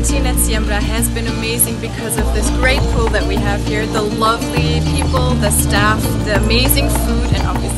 quarantine at Siembra has been amazing because of this great pool that we have here, the lovely people, the staff, the amazing food, and obviously